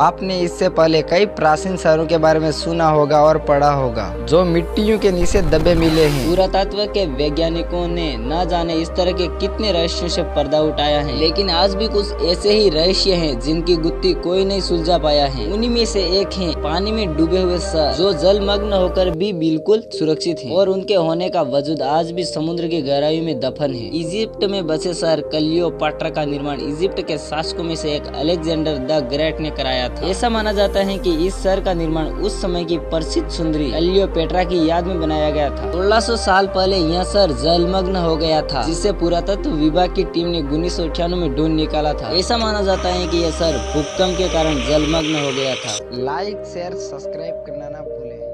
आपने इससे पहले कई प्राचीन शहरों के बारे में सुना होगा और पढ़ा होगा जो मिट्टियों के नीचे दबे मिले हैं। पुरातत्व के वैज्ञानिकों ने न जाने इस तरह के कितने रहस्यों से पर्दा उठाया है, लेकिन आज भी कुछ ऐसे ही रहस्य हैं जिनकी गुत्थी कोई नहीं सुलझा पाया है। उन्हीं में से एक है पानी में डूबे हुए शहर जो जलमग्न होकर भी बिल्कुल सुरक्षित है और उनके होने का वजूद आज भी समुद्र की गहराई में दफन है। इजिप्ट में बसे शहर क्लियोपेट्रा का निर्माण इजिप्ट के शासकों में से एक अलेक्जेंडर द ग्रेट ने कराया था। ऐसा माना जाता है कि इस शहर का निर्माण उस समय की प्रसिद्ध सुंदरी क्लियोपेट्रा की याद में बनाया गया था। 1600 साल पहले यह शहर जलमग्न हो गया था जिसे पुरातत्व विभाग की टीम ने 1998 में ढूंढ निकाला था। ऐसा माना जाता है कि यह शहर भूकंप के कारण जलमग्न हो गया था। लाइक शेयर सब्सक्राइब करना ना भूले।